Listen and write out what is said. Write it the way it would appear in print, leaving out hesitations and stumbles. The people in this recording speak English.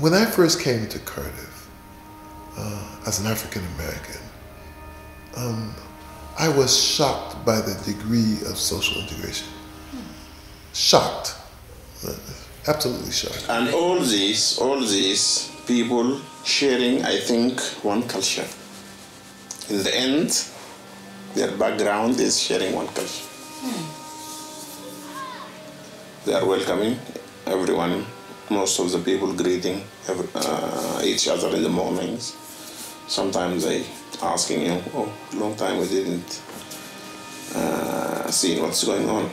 When I first came to Cardiff as an African American, I was shocked by the degree of social integration. Shocked, absolutely shocked. And all these people sharing, I think, one culture. In the end, their background is sharing one culture. They are welcoming everyone. Most of the people greeting each other in the mornings. Sometimes they asking you, oh, long time we didn't see what's going on.